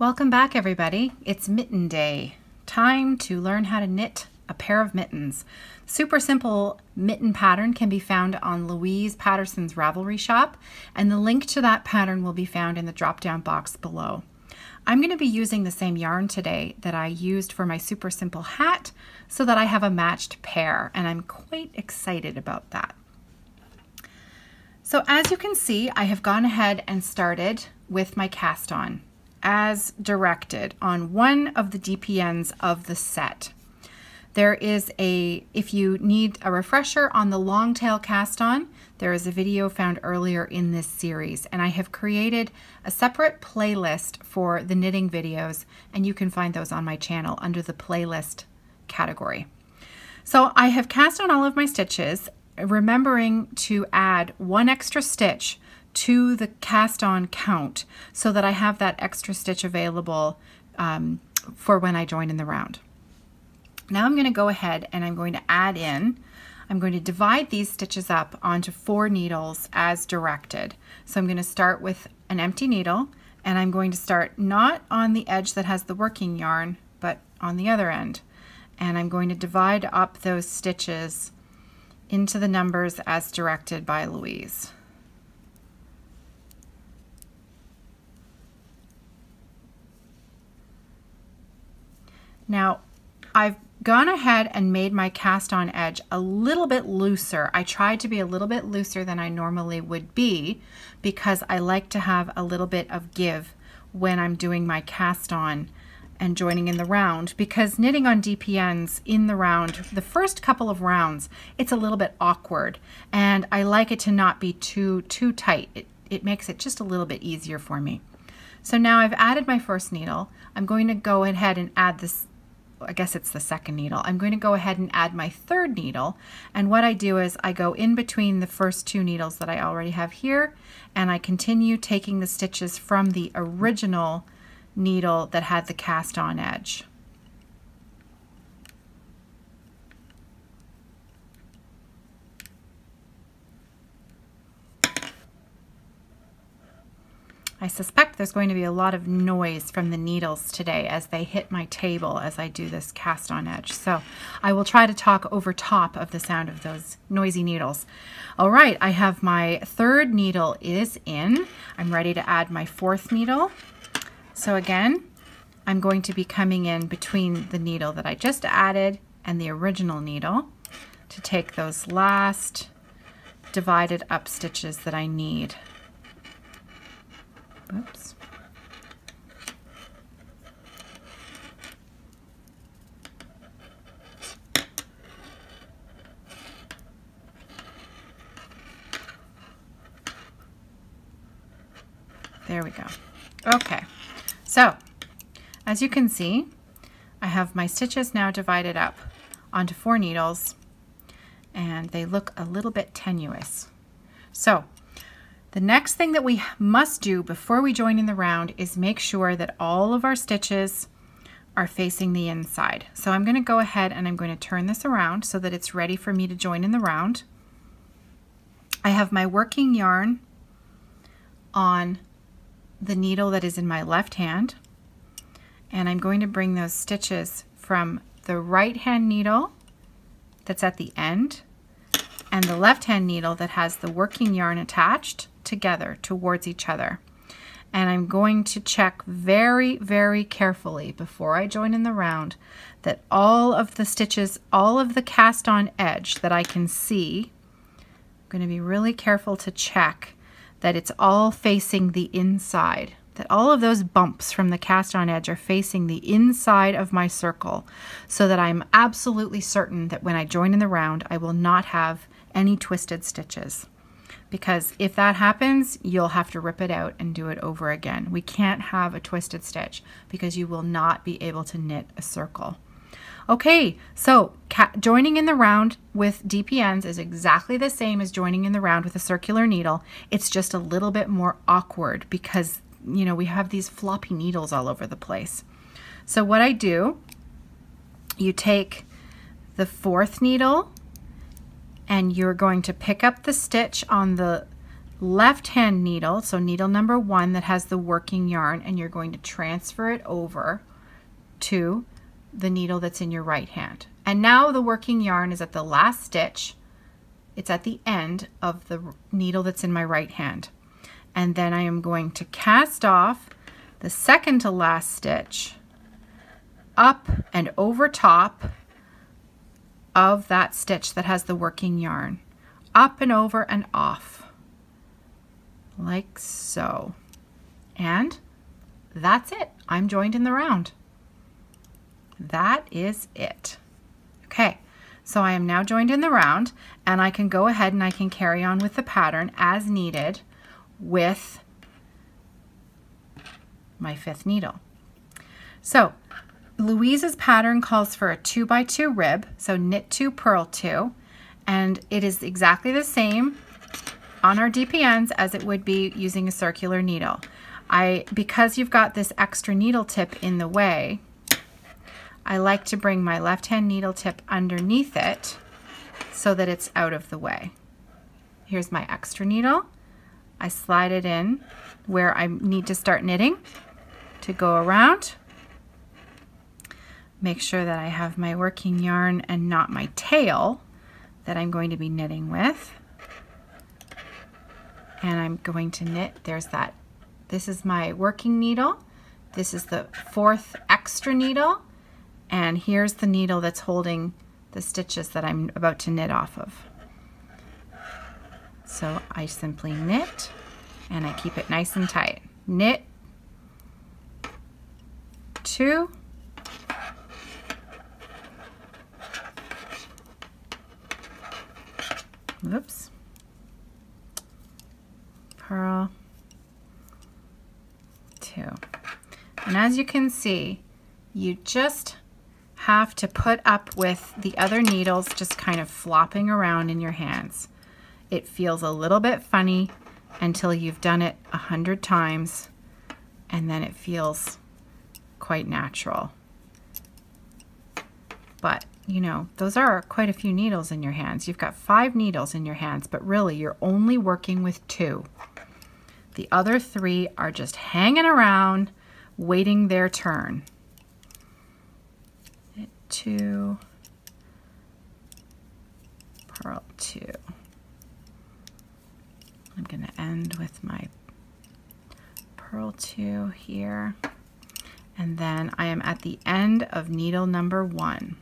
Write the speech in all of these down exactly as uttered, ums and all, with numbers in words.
Welcome back, everybody. It's mitten day. Time to learn how to knit a pair of mittens. Super simple mitten pattern can be found on Louise Patterson's Ravelry shop, and the link to that pattern will be found in the drop-down box below. I'm going to be using the same yarn today that I used for my super simple hat so that I have a matched pair, and I'm quite excited about that. So as you can see, I have gone ahead and started with my cast on, as directed, on one of the D P Ns of the set. There is a, if you need a refresher on the long tail cast on, there is a video found earlier in this series, and I have created a separate playlist for the knitting videos, and you can find those on my channel under the playlist category. So I have cast on all of my stitches, remembering to add one extra stitch to the cast on count so that I have that extra stitch available um, for when I join in the round. Now I'm going to go ahead and I'm going to add in, I'm going to divide these stitches up onto four needles as directed. So I'm going to start with an empty needle, and I'm going to start not on the edge that has the working yarn but on the other end, and I'm going to divide up those stitches into the numbers as directed by Louise. Now, I've gone ahead and made my cast on edge a little bit looser. I tried to be a little bit looser than I normally would be because I like to have a little bit of give when I'm doing my cast on and joining in the round, because knitting on D P Ns in the round, the first couple of rounds, it's a little bit awkward, and I like it to not be too too tight. It, it makes it just a little bit easier for me. So now I've added my first needle. I'm going to go ahead and add this, I guess it's the second needle. I'm going to go ahead and add my third needle, and what I do is I go in between the first two needles that I already have here, and I continue taking the stitches from the original needle that had the cast on edge. I suspect there's going to be a lot of noise from the needles today as they hit my table as I do this cast on edge, so I will try to talk over top of the sound of those noisy needles. All right, I have my third needle is in. I'm ready to add my fourth needle. So again, I'm going to be coming in between the needle that I just added and the original needle to take those last divided up stitches that I need. Oops. There we go. Okay, so as you can see, I have my stitches now divided up onto four needles, and they look a little bit tenuous. So the next thing that we must do before we join in the round is make sure that all of our stitches are facing the inside. So I'm going to go ahead and I'm going to turn this around so that it's ready for me to join in the round. I have my working yarn on the needle that is in my left hand, and I'm going to bring those stitches from the right hand needle that's at the end and the left hand needle that has the working yarn attached together towards each other. And I'm going to check very, very carefully before I join in the round that all of the stitches, all of the cast on edge that I can see, I'm going to be really careful to check that it's all facing the inside, that all of those bumps from the cast on edge are facing the inside of my circle, so that I'm absolutely certain that when I join in the round, I will not have any twisted stitches, because if that happens, you'll have to rip it out and do it over again. We can't have a twisted stitch because you will not be able to knit a circle. Okay, so joining in the round with D P Ns is exactly the same as joining in the round with a circular needle. It's just a little bit more awkward because, you know, we have these floppy needles all over the place. So what I do, you take the fourth needle, and you're going to pick up the stitch on the left hand needle, so needle number one that has the working yarn, and you're going to transfer it over to the needle that's in your right hand. And now the working yarn is at the last stitch. It's at the end of the needle that's in my right hand. And then I am going to cast off the second to last stitch up and over top of that stitch that has the working yarn. Up and over and off, like so. And that's it. I'm joined in the round. That is it. Okay, so I am now joined in the round, and I can go ahead and I can carry on with the pattern as needed with my fifth needle. So Louise's pattern calls for a two by two rib, so knit two, purl two, and it is exactly the same on our D P Ns as it would be using a circular needle. I, because you've got this extra needle tip in the way, I like to bring my left hand needle tip underneath it so that it's out of the way. Here's my extra needle. I slide it in where I need to start knitting to go around. Make sure that I have my working yarn and not my tail that I'm going to be knitting with. And I'm going to knit, there's that. This is my working needle. This is the fourth extra needle. And here's the needle that's holding the stitches that I'm about to knit off of. So I simply knit, and I keep it nice and tight. Knit two, oops, purl two. And as you can see, you just have to put up with the other needles just kind of flopping around in your hands. It feels a little bit funny until you've done it a hundred times, and then it feels quite natural. But you know, those are quite a few needles in your hands. You've got five needles in your hands, but really you're only working with two. The other three are just hanging around waiting their turn. Two, purl two. I'm going to end with my purl two here, and then I am at the end of needle number one,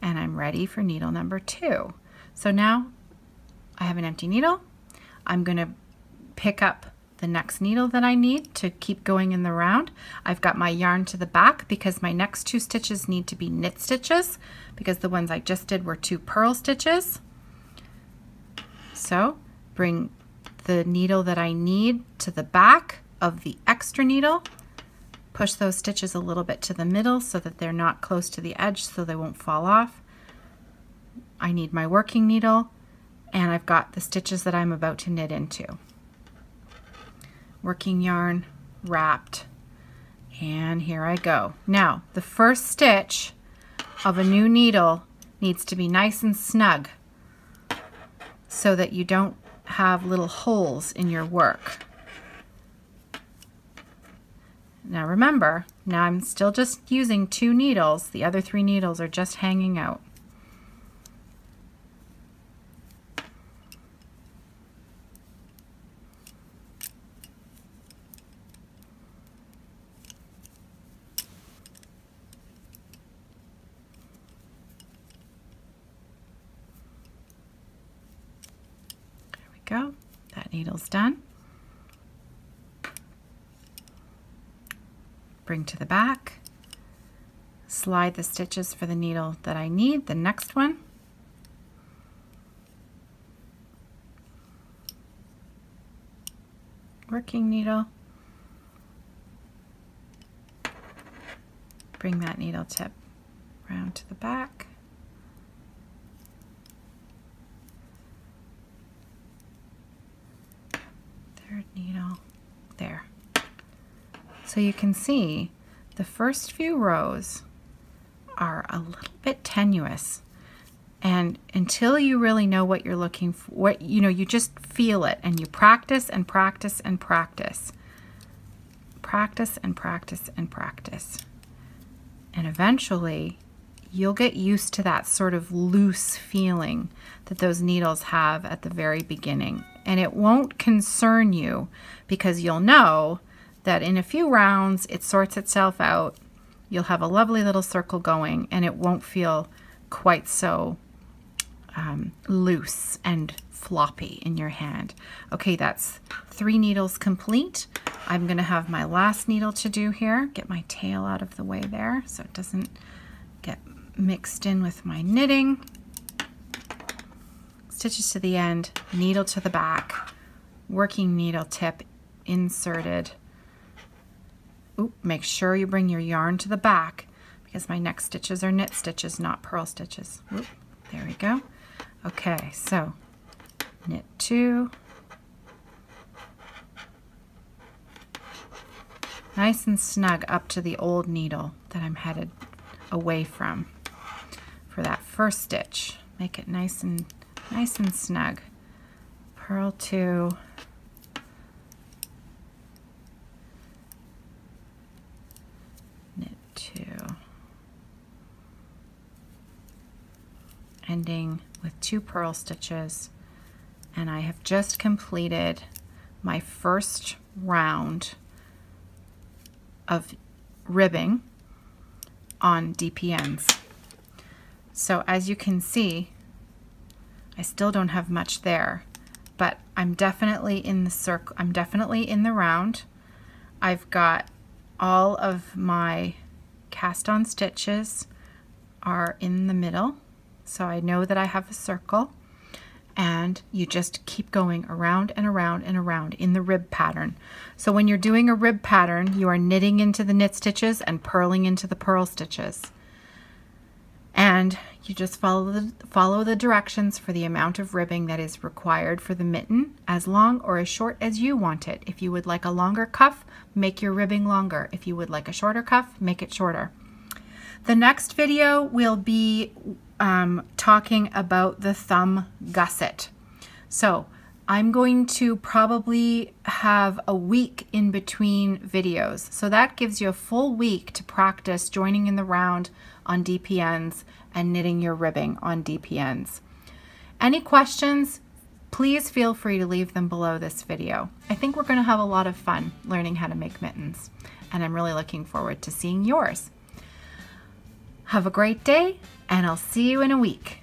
and I'm ready for needle number two. So now I have an empty needle. I'm going to pick up the next needle that I need to keep going in the round. I've got my yarn to the back because my next two stitches need to be knit stitches because the ones I just did were two purl stitches. So bring the needle that I need to the back of the extra needle, push those stitches a little bit to the middle so that they're not close to the edge so they won't fall off. I need my working needle, and I've got the stitches that I'm about to knit into. Working yarn wrapped, and here I go. Now the first stitch of a new needle needs to be nice and snug so that you don't have little holes in your work. Now remember, now I'm still just using two needles. The other three needles are just hanging out. Go. That needle's done. Bring to the back, slide the stitches for the needle that I need, the next one. Working needle. Bring that needle tip round to the back. Needle there. So you can see the first few rows are a little bit tenuous. And until you really know what you're looking for, what, you know, you just feel it, and you practice and practice and practice. Practice and practice and practice. And eventually you'll get used to that sort of loose feeling that those needles have at the very beginning. And it won't concern you, because you'll know that in a few rounds it sorts itself out. You'll have a lovely little circle going, and it won't feel quite so um, loose and floppy in your hand. Okay, that's three needles complete. I'm gonna have my last needle to do here. Get my tail out of the way there so it doesn't get mixed in with my knitting. Stitches to the end, needle to the back, working needle tip inserted. Oop, make sure you bring your yarn to the back, because my next stitches are knit stitches, not purl stitches. Oop, there we go. Okay, so knit two. Nice and snug up to the old needle that I'm headed away from for that first stitch. Make it nice and nice and snug. Purl two. Knit two. Ending with two purl stitches, and I have just completed my first round of ribbing on D P Ns. So as you can see, I still don't have much there, but I'm definitely in the circle. I'm definitely in the round. I've got all of my cast on stitches are in the middle, so I know that I have a circle, and you just keep going around and around and around in the rib pattern. So when you're doing a rib pattern, you are knitting into the knit stitches and purling into the purl stitches. And you just follow the, follow the directions for the amount of ribbing that is required for the mitten, as long or as short as you want it. If you would like a longer cuff, make your ribbing longer. If you would like a shorter cuff, make it shorter. The next video will be Um, talking about the thumb gusset. So I'm going to probably have a week in between videos. So that gives you a full week to practice joining in the round on D P Ns and knitting your ribbing on D P Ns. Any questions, please feel free to leave them below this video. I think we're going to have a lot of fun learning how to make mittens, and I'm really looking forward to seeing yours. Have a great day, and I'll see you in a week.